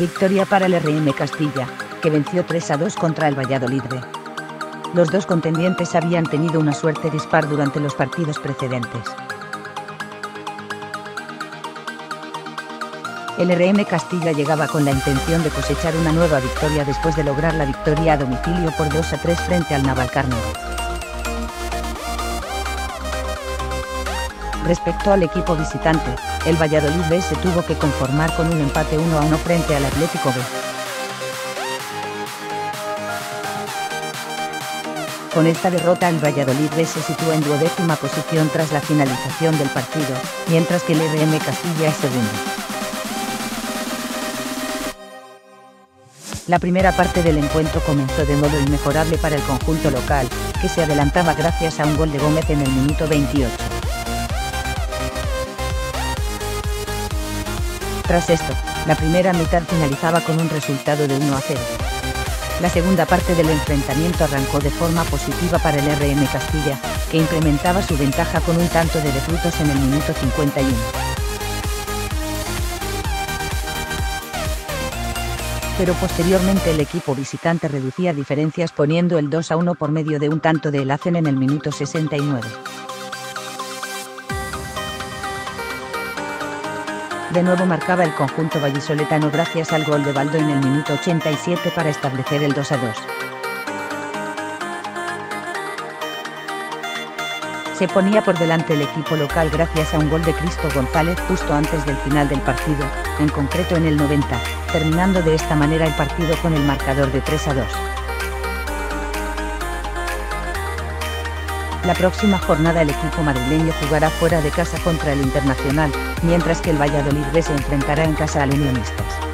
Victoria para el RM Castilla, que venció 3-2 contra el Valladolid B. Los dos contendientes habían tenido una suerte dispar durante los partidos precedentes. El RM Castilla llegaba con la intención de cosechar una nueva victoria después de lograr la victoria a domicilio por 2-3 frente al Navalcarnero. Respecto al equipo visitante, el Valladolid B se tuvo que conformar con un empate 1-1 frente al Atlético B. Con esta derrota el Valladolid B se sitúa en duodécima posición tras la finalización del partido, mientras que el RM Castilla es segundo. La primera parte del encuentro comenzó de modo inmejorable para el conjunto local, que se adelantaba gracias a un gol de Gómez en el minuto 28. Tras esto, la primera mitad finalizaba con un resultado de 1-0. La segunda parte del enfrentamiento arrancó de forma positiva para el RM Castilla, que incrementaba su ventaja con un tanto de De Frutos en el minuto 51. Pero posteriormente el equipo visitante reducía diferencias poniendo el 2-1 por medio de un tanto de El Hacen en el minuto 69. De nuevo marcaba el conjunto vallisoletano gracias al gol de Waldo en el minuto 87 para establecer el 2-2. Se ponía por delante el equipo local gracias a un gol de Cristo González justo antes del final del partido, en concreto en el 90, terminando de esta manera el partido con el marcador de 3-2. La próxima jornada el equipo madrileño jugará fuera de casa contra el Internacional, mientras que el Valladolid B se enfrentará en casa al Unionistas.